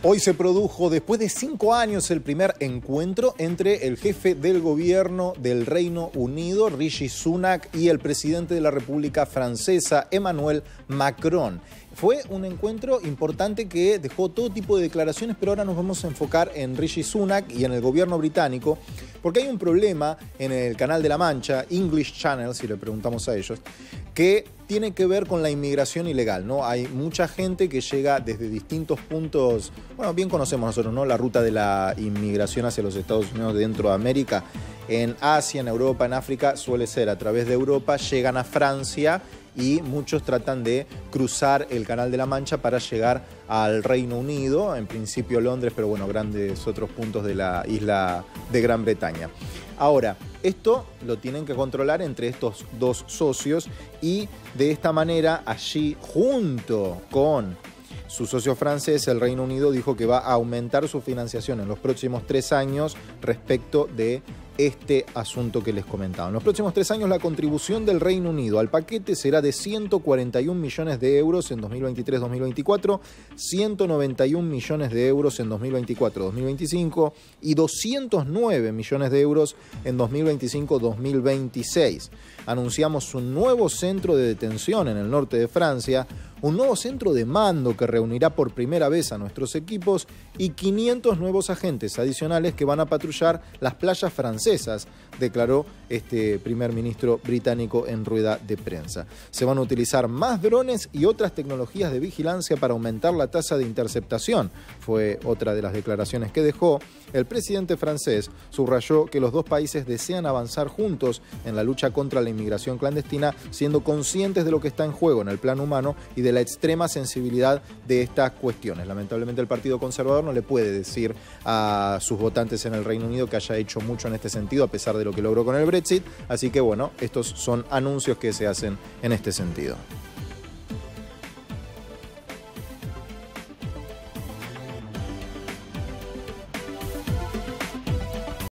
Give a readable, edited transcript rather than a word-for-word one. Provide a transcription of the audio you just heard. Hoy se produjo, después de 5 años, el primer encuentro entre el jefe del gobierno del Reino Unido, Rishi Sunak, y el presidente de la República Francesa, Emmanuel Macron. Fue un encuentro importante que dejó todo tipo de declaraciones, pero ahora nos vamos a enfocar en Rishi Sunak y en el gobierno británico, porque hay un problema en el Canal de la Mancha, English Channel, si le preguntamos a ellos, que tiene que ver con la inmigración ilegal, ¿no? Hay mucha gente que llega desde distintos puntos, bueno, bien conocemos nosotros, ¿no? La ruta de la inmigración hacia los Estados Unidos dentro de América, en Asia, en Europa, en África, suele ser a través de Europa, llegan a Francia, y muchos tratan de cruzar el Canal de la Mancha para llegar al Reino Unido, en principio Londres, pero bueno, grandes otros puntos de la isla de Gran Bretaña. Ahora, esto lo tienen que controlar entre estos dos socios y de esta manera allí, junto con su socio francés, el Reino Unido dijo que va a aumentar su financiación en los próximos 3 años respecto de este asunto que les comentaba. En los próximos 3 años la contribución del Reino Unido al paquete será de 141 millones de euros en 2023-2024, 191 millones de euros en 2024-2025 y 209 millones de euros en 2025-2026. Anunciamos un nuevo centro de detención en el norte de Francia, un nuevo centro de mando que reunirá por primera vez a nuestros equipos y 500 nuevos agentes adicionales que van a patrullar las playas francesas, declaró este primer ministro británico en rueda de prensa. Se van a utilizar más drones y otras tecnologías de vigilancia para aumentar la tasa de interceptación, fue otra de las declaraciones que dejó. El presidente francés subrayó que los dos países desean avanzar juntos en la lucha contra la inmigración clandestina, siendo conscientes de lo que está en juego en el plano humano y de la extrema sensibilidad de estas cuestiones. Lamentablemente el Partido Conservador no le puede decir a sus votantes en el Reino Unido que haya hecho mucho en este sentido, a pesar de lo que logró con el Brexit. Así que bueno, estos son anuncios que se hacen en este sentido.